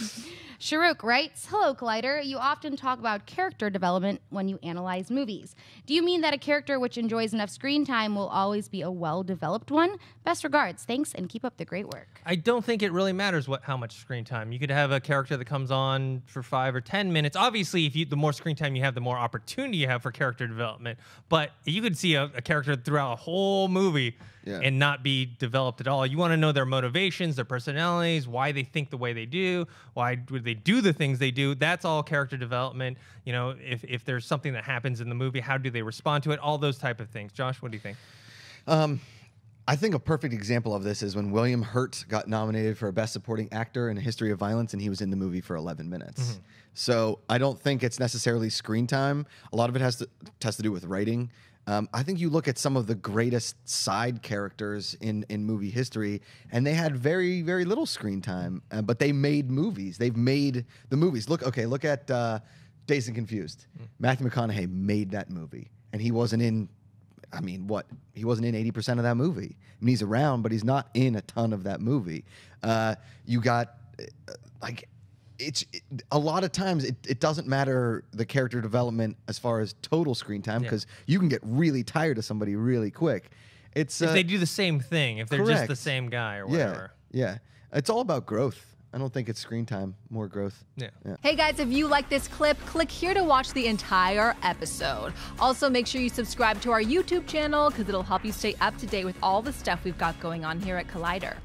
Next. Shahrukh writes, "Hello, Collider. You often talk about character development when you analyze movies. Do you mean that a character which enjoys enough screen time will always be a well-developed one? Best regards. Thanks, and keep up the great work." I don't think it really matters how much screen time. You could have a character that comes on for 5 or 10 minutes. Obviously, if you, the more screen time you have, the more opportunity you have for character development. But you could see a character throughout a whole movie and not be developed at all. You want to know their motivations, their personalities, why they think the way they do, why would they do the things they do. That's all character development. You know, if there's something that happens in the movie, how do they respond to it? All those type of things. Josh, what do you think? I think a perfect example of this is when William Hurt got nominated for Best Supporting Actor in A History of Violence, and he was in the movie for 11 minutes. Mm-hmm. So I don't think it's necessarily screen time. A lot of it has to do with writing. I think you look at some of the greatest side characters in movie history, and they had very, very little screen time, but they made movies. They've made the movies. Look at Dazed and Confused. Matthew McConaughey made that movie, and he wasn't in, I mean, what? He wasn't in 80% of that movie. I mean, he's around, but he's not in a ton of that movie. You got, like... a lot of times it doesn't matter the character development as far as total screen time, because you can get really tired of somebody really quick. It's if they do the same thing, if they're just the same guy or whatever. Yeah, it's all about growth. I don't think it's screen time, more growth. Yeah. Hey guys, if you like this clip, click here to watch the entire episode. Also, make sure you subscribe to our YouTube channel because it'll help you stay up to date with all the stuff we've got going on here at Collider.